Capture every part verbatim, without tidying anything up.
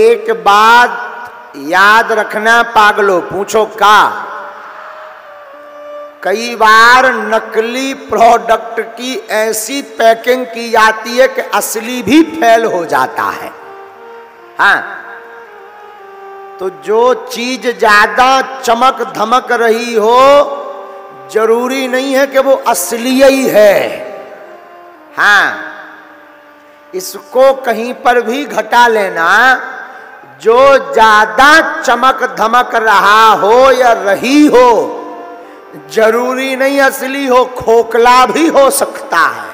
एक बात याद रखना पागलो, पूछो का? कई बार नकली प्रोडक्ट की ऐसी पैकिंग की जाती है कि असली भी फेल हो जाता है। हाँ, तो जो चीज ज्यादा चमक धमक रही हो जरूरी नहीं है कि वो असली ही है। हाँ, इसको कहीं पर भी घटा लेना। जो ज्यादा चमक धमक रहा हो या रही हो जरूरी नहीं असली हो, खोखला भी हो सकता है।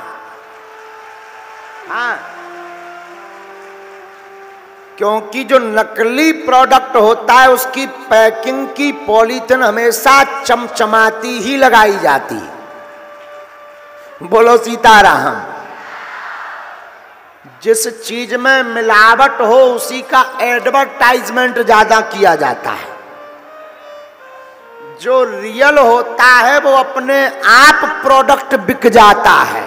हाँ, क्योंकि जो नकली प्रोडक्ट होता है उसकी पैकिंग की पॉलीथिन हमेशा चमचमाती ही लगाई जाती है। बोलो सीताराम। जिस चीज में मिलावट हो उसी का एडवर्टाइजमेंट ज्यादा किया जाता है। जो रियल होता है वो अपने आप प्रोडक्ट बिक जाता है।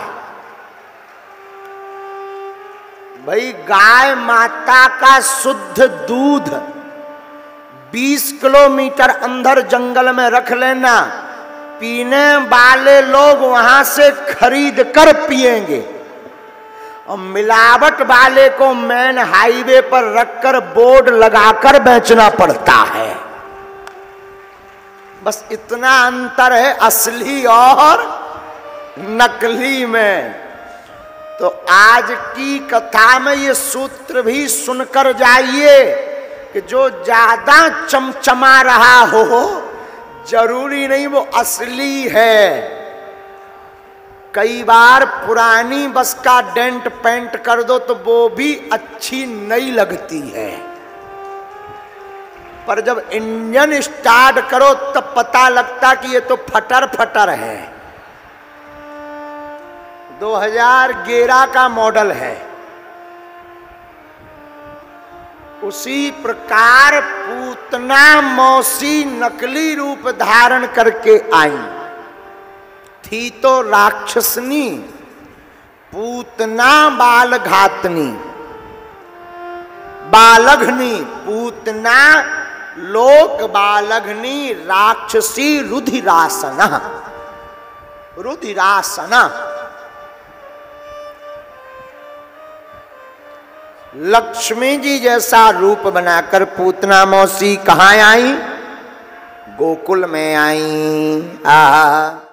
भाई, गाय माता का शुद्ध दूध बीस किलोमीटर अंदर जंगल में रख लेना, पीने वाले लोग वहां से खरीद कर पिएंगे। और मिलावट वाले को मेन हाईवे पर रखकर बोर्ड लगाकर बेचना पड़ता है। बस इतना अंतर है असली और नकली में। तो आज की कथा में ये सूत्र भी सुनकर जाइए कि जो ज्यादा चमचमा रहा हो जरूरी नहीं वो असली है। कई बार पुरानी बस का डेंट पेंट कर दो तो वो भी अच्छी नहीं लगती है, पर जब इंजन स्टार्ट करो तब पता लगता कि ये तो फटर फटर है। दो हज़ार ग्यारह का मॉडल है। उसी प्रकार पूतना मौसी नकली रूप धारण करके आई थी तो राक्षसनी, पूतना बाल घातनी, बालघनी, पूतना लोक बालघनी, राक्षसी रुधिरासना, रुधिरासना। लक्ष्मी जी जैसा रूप बनाकर पूतना मौसी कहाँ आई? गोकुल में आई। आ